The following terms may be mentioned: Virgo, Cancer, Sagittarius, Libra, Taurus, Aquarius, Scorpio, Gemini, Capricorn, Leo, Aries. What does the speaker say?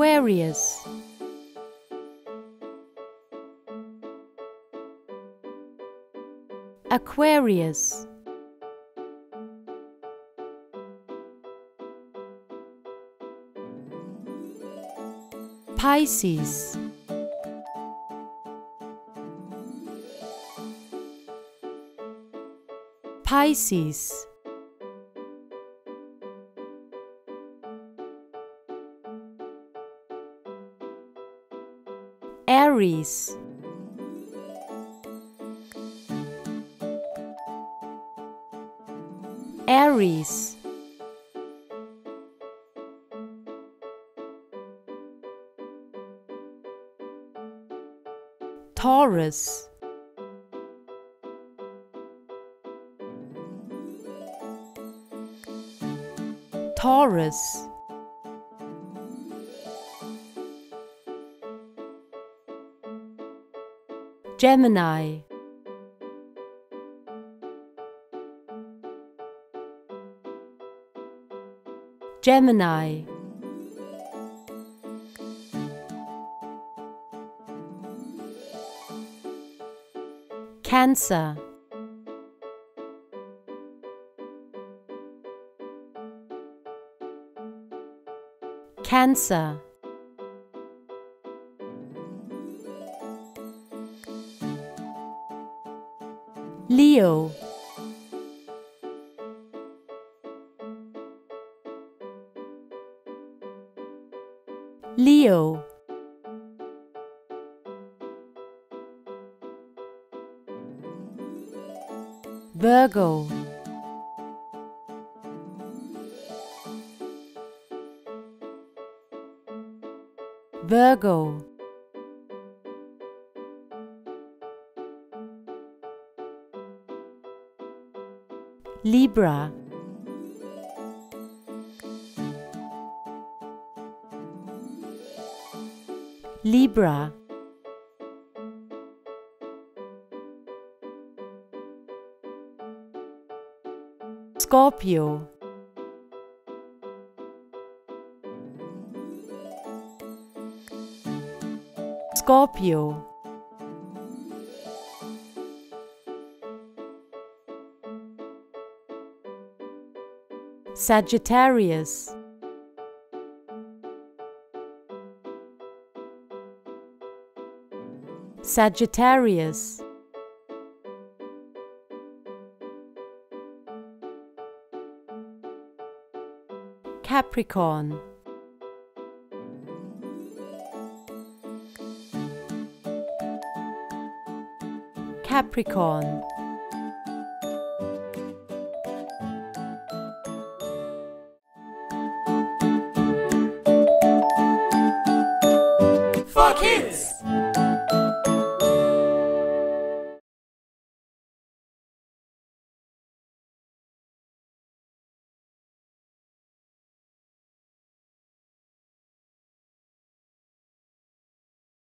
Aquarius. Aquarius. Pisces. Pisces. Aries. Aries. Taurus. Taurus. Gemini. Gemini. Cancer. Cancer. Leo. Leo. Virgo. Virgo. Libra. Libra. Scorpio. Scorpio. Sagittarius. Sagittarius. Capricorn. Capricorn. For kids!